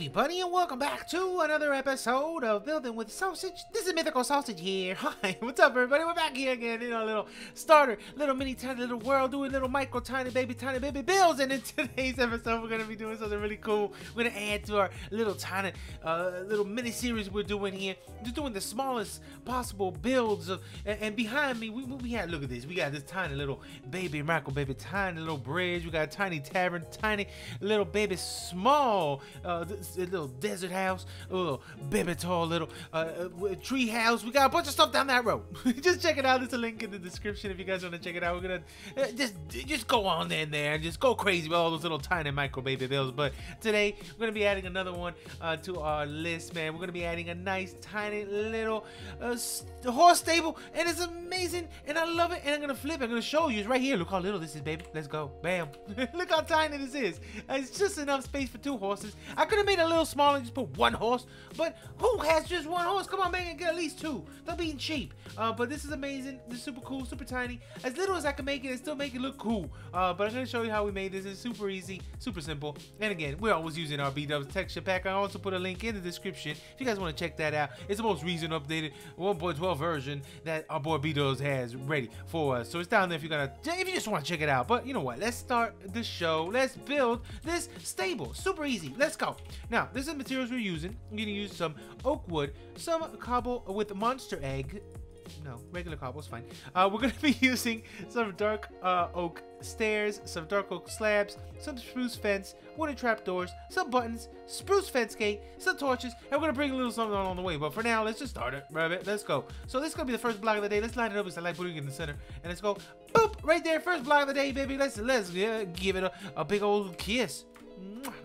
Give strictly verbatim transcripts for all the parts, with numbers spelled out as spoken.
everybody, and welcome back to another episode of Building with Sausage. This is Mythical Sausage here. Hi, what's up, everybody? We're back here again in our little starter, little mini tiny little world, doing little micro tiny baby tiny baby builds. And in today's episode, we're gonna be doing something really cool. We're gonna add to our little tiny uh, little mini series we're doing here, just doing the smallest possible builds. Of, and, and behind me, we we had look at this. We got this tiny little baby micro baby tiny little bridge. We got a tiny tavern, tiny little baby small. Uh, this, this little desert house, a little baby tall little uh, tree house. We got a bunch of stuff down that road. Just check it out. There's a link in the description if you guys want to check it out. We're gonna uh, just just go on in there and just go crazy with all those little tiny micro baby builds. But today we're gonna be adding another one uh, to our list, man. We're gonna be adding a nice tiny little uh, horse stable, and it's amazing, and I love it. And I'm gonna flip it. I'm gonna show you. It's right here. Look how little this is, baby. Let's go. Bam. Look how tiny this is. It's just enough space for two horses. I could have made it a little smaller and just put one horse, but who has just one horse? Come on, man, get at least two. They're being cheap. Uh, but this is amazing. This is super cool, super tiny. As little as I can make it, and still make it look cool. Uh, but I'm going to show you how we made this. It's super easy, super simple. And again, we're always using our Bdubs texture pack. I also put a link in the description if you guys want to check that out. It's the most recent updated one point twelve version that our boy Bdubs has ready for us. So it's down there if you gotta, if you just want to check it out. But you know what? Let's start the show. Let's build this stable. Super easy. Let's go. Now, this is the materials we're using. I'm gonna use some oak wood, some cobble with monster egg. No, regular cobble is fine. Uh, we're gonna be using some dark uh, oak stairs, some dark oak slabs, some spruce fence, wooden trap doors, some buttons, spruce fence gate, some torches, and we're gonna bring a little something on the way. But for now, let's just start it, rabbit. Let's go. So this is gonna be the first block of the day. Let's line it up because I like putting it in the center, and let's go. Boop, right there, first block of the day, baby. Let's let's uh, give it a, a big old kiss.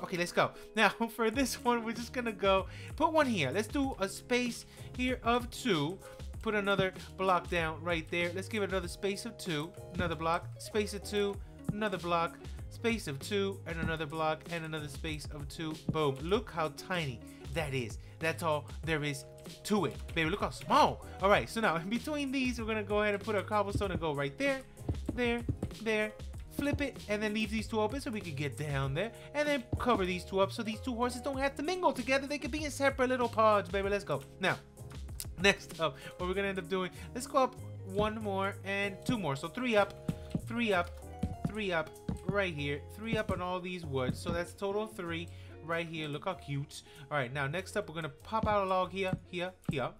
Okay, let's go. Now, for this one, we're just gonna go put one here. Let's do a space here of two. Put another block down right there. Let's give it another space of two. Another block, space of two, another block, space of two, and another block, and another space of two. Boom. Look how tiny that is. That's all there is to it. Baby, look how small. All right, so now in between these, we're gonna go ahead and put our cobblestone and go right there, there, there. Flip it and then leave these two open so we can get down there, and then cover these two up so these two horses don't have to mingle together. They could be in separate little pods, baby. Let's go. Now, next up, what we're gonna end up doing, let's go up one more and two more. So three up, three up, three up right here, three up on all these woods. So that's total three right here. Look how cute. All right, now next up, we're gonna pop out a log here, here, here.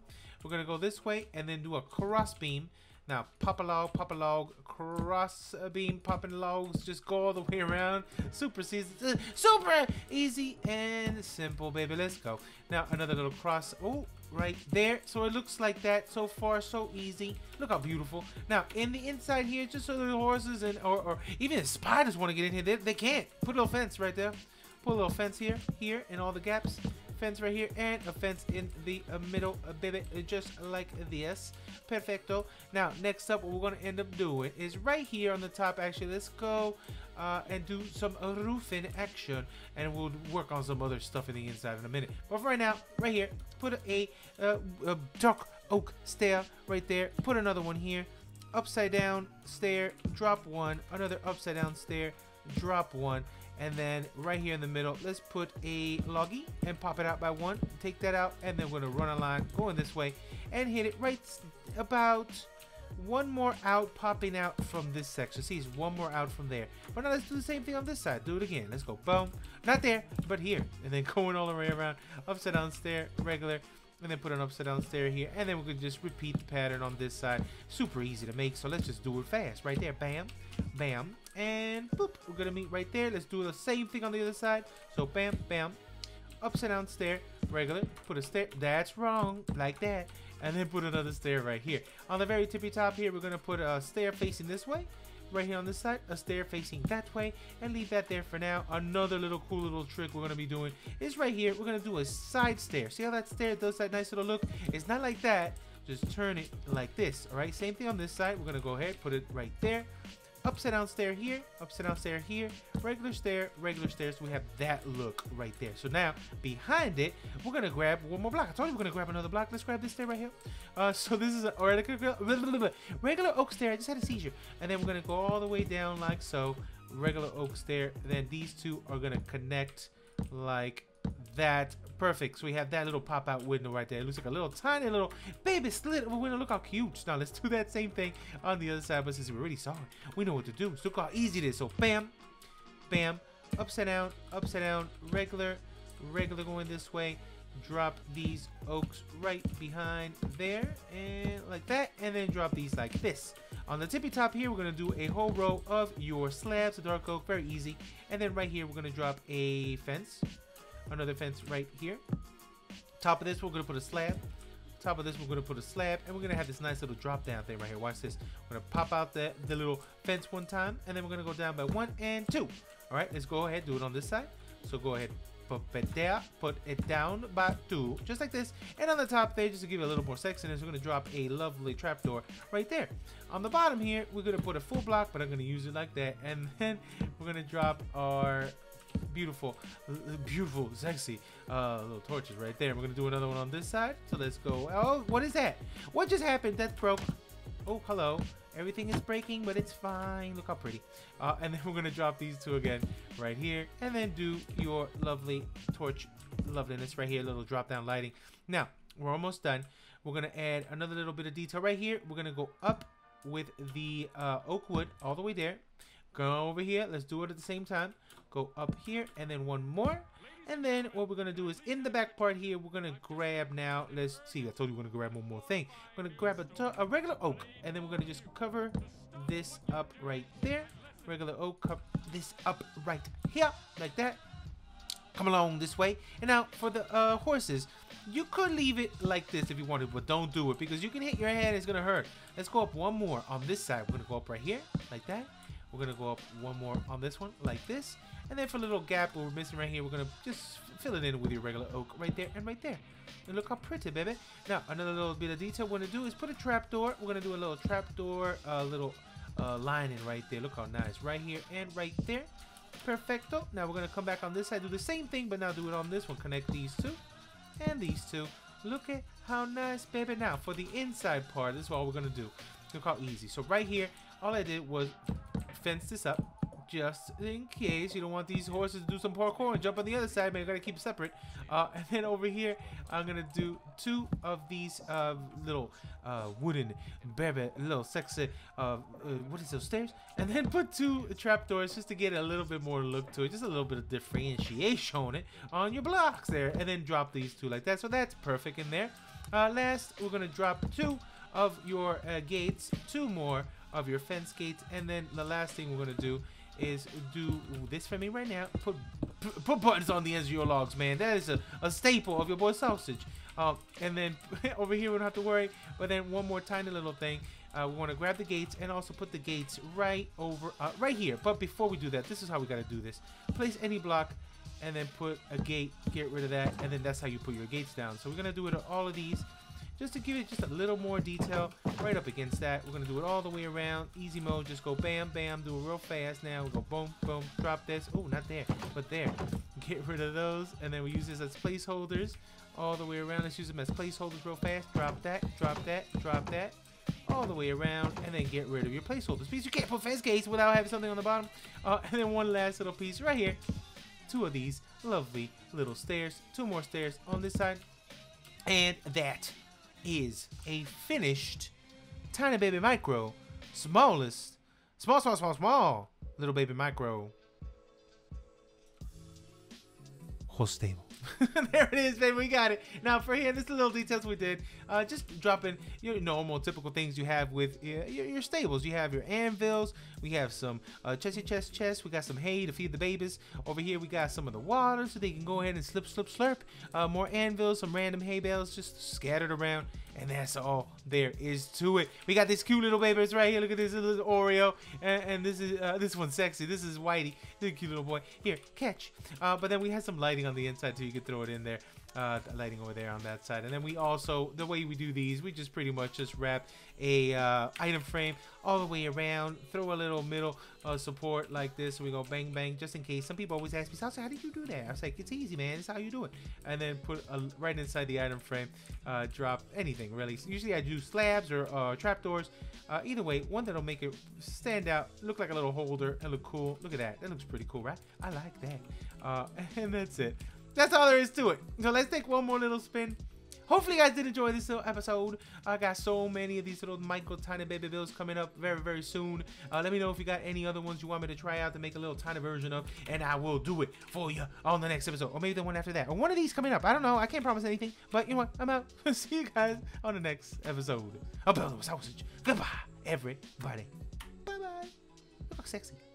We're gonna go this way and then do a cross beam. Now, pop a log, pop a log, cross beam, popping logs, just go all the way around. Super season, super easy and simple, baby. Let's go. Now, another little cross, oh, right there. So it looks like that. So far, so easy. Look how beautiful. Now, in the inside here, just so the horses and or, or even the spiders want to get in here, they, they can't. Put a little fence right there. Put a little fence here, here, and all the gaps. Fence right here and a fence in the uh, middle, uh, baby, just like this. Perfecto. Now, next up, what we're gonna end up doing is right here on the top. Actually, let's go uh, and do some roofing action, and we'll work on some other stuff in the inside in a minute. But for right now, right here, put a, uh, a dark oak stair right there. Put another one here, upside down stair, drop one, another upside down stair, drop one. And then right here in the middle, let's put a loggy and pop it out by one. Take that out, and then we're gonna run a line going this way and hit it right about one more out, popping out from this section. See, it's one more out from there. But now let's do the same thing on this side. Do it again. Let's go. Boom. Not there, but here. And then going all the way around, upside down stair, regular. And then put an upside down stair here, and then we can just repeat the pattern on this side. Super easy to make, so let's just do it fast. Right there, bam, bam, and boop. We're gonna meet right there. Let's do the same thing on the other side. So bam, bam, upside down stair, regular, put a stair, that's wrong, like that, and then put another stair right here. On the very tippy top here, we're gonna put a stair facing this way. Right here on this side, a stair facing that way, and leave that there for now. Another little cool little trick we're gonna be doing is right here. We're gonna do a side stair. See how that stair does that nice little look? It's not like that, just turn it like this. All right, same thing on this side. We're gonna go ahead, put it right there, upside down stair here, upside down stair here, regular stair, regular stairs. So we have that look right there. So now behind it, we're gonna grab one more block. I told you we're gonna grab another block. Let's grab this stair right here. Uh, so this is a regular, regular oak stair. I just had a seizure. And then we're gonna go all the way down like so, regular oak stair. Then these two are gonna connect like that. Perfect. So we have that little pop-out window right there. It looks like a little tiny little baby slit of a window. Look how cute. Now let's do that same thing on the other side, but since we already saw it, we know what to do. So look how easy it is. So bam, bam, upside down, upside down, regular, regular going this way. Drop these oaks right behind there and like that, and then drop these like this. On the tippy top here, we're going to do a whole row of your slabs of dark oak, very easy. And then right here, we're going to drop a fence, another fence right here. Top of this, we're going to put a slab. Top of this, we're going to put a slab, and we're going to have this nice little drop down thing right here. Watch this. We're going to pop out the, the little fence one time, and then we're going to go down by one and two. All right, let's go ahead, do it on this side. So go ahead. Put it there, put it down by two, just like this. And on the top there, just to give it a little more sexiness, we're gonna drop a lovely trapdoor right there. On the bottom here, we're gonna put a full block, but I'm gonna use it like that. And then we're gonna drop our beautiful, beautiful, sexy uh, little torches right there. We're gonna do another one on this side. So let's go. Oh, what is that? What just happened? That broke. Oh, hello. Everything is breaking, but it's fine. Look how pretty. Uh, and then we're going to drop these two again right here. And then do your lovely torch loveliness right here. Little drop down lighting. Now, we're almost done. We're going to add another little bit of detail right here. We're going to go up with the uh, oak wood all the way there. Go over here. Let's do it at the same time. Go up here. And then one more. And then what we're going to do is in the back part here, we're going to grab now. Let's see. I told you we're going to grab one more thing. We're going to grab a, a regular oak. And then we're going to just cover this up right there. Regular oak, cover this up right here. Like that. Come along this way. And now for the uh, horses, you could leave it like this if you wanted. But don't do it because you can hit your head. It's going to hurt. Let's go up one more on this side. We're going to go up right here. Like that. We're going to go up one more on this one. Like this. And then for a little gap we're missing right here, we're going to just fill it in with your regular oak right there and right there. And look how pretty, baby. Now, another little bit of detail we're going to do is put a trapdoor. We're going to do a little trapdoor, a uh, little uh, lining right there. Look how nice. Right here and right there. Perfecto. Now, we're going to come back on this side, do the same thing, but now do it on this one. Connect these two and these two. Look at how nice, baby. Now, for the inside part, this is all we're going to do. Look how easy. So, right here, all I did was fence this up. Just in case you don't want these horses to do some parkour and jump on the other side, man, you gotta keep it separate. Uh, and then over here, I'm gonna do two of these uh, little uh, wooden, baby, little sexy, uh, uh, what is those stairs? And then put two trapdoors just to get a little bit more look to it, just a little bit of differentiation on it on your blocks there. And then drop these two like that, so that's perfect in there. Uh, last, we're gonna drop two of your uh, gates, two more of your fence gates, and then the last thing we're gonna do is do this for me right now. Put put buttons on the ends of your logs, man. That is a, a staple of your boy Sausage. Um, and then over here we don't have to worry. But then one more tiny little thing. Uh, we want to grab the gates and also put the gates right over uh, right here. But before we do that, this is how we got to do this. Place any block and then put a gate. Get rid of that, and then that's how you put your gates down. So we're gonna do it on all of these. Just to give it just a little more detail right up against that. We're going to do it all the way around. Easy mode. Just go bam, bam. Do it real fast now. We'll go boom, boom. Drop this. Oh, not there, but there. Get rid of those. And then we use this as placeholders all the way around. Let's use them as placeholders real fast. Drop that, drop that, drop that. All the way around, and then get rid of your placeholders. Because you can't put fence gates without having something on the bottom. Uh, and then one last little piece right here. Two of these lovely little stairs. Two more stairs on this side. And that is a finished tiny baby micro, smallest, small, small, small, small little baby micro horse stable. There it is, baby. We got it. Now for here, this is the little details we did. Uh, just dropping your normal, typical things you have with your, your, your stables. You have your anvils. We have some uh, chesty chest chest. We got some hay to feed the babies. Over here, we got some of the water so they can go ahead and slip, slip, slurp. Uh, more anvils, some random hay bales just scattered around. And that's all there is to it. We got this cute little babies right here. Look at this little Oreo, and, and this is uh, this one's sexy. This is Whitey, this cute little boy. Here, catch. Uh, but then we have some lighting on the inside too. You could throw it in there. Uh, lighting over there on that side. And then we also, the way we do these, we just pretty much just wrap a uh, item frame all the way around. Throw a little middle uh, support like this. So we go bang bang, just in case. Some people always ask me, "Sausage, how did you do that?" I was like, "It's easy, man. It's how you do it." And then put a, right inside the item frame, uh, drop anything really. Usually I do slabs or uh, trapdoors. Uh, either way, one that'll make it stand out, look like a little holder, and look cool. Look at that. That looks pretty cool, right? I like that. Uh, and that's it. That's all there is to it. So let's take one more little spin. Hopefully you guys did enjoy this little episode. I got so many of these little micro tiny baby builds coming up very, very soon. Uh, let me know if you got any other ones you want me to try out to make a little tiny version of, and I will do it for you on the next episode. Or maybe the one after that. Or one of these coming up. I don't know. I can't promise anything. But you know what? I'm out. See you guys on the next episode of Building with Sausage. Goodbye, everybody. Bye-bye. You look sexy.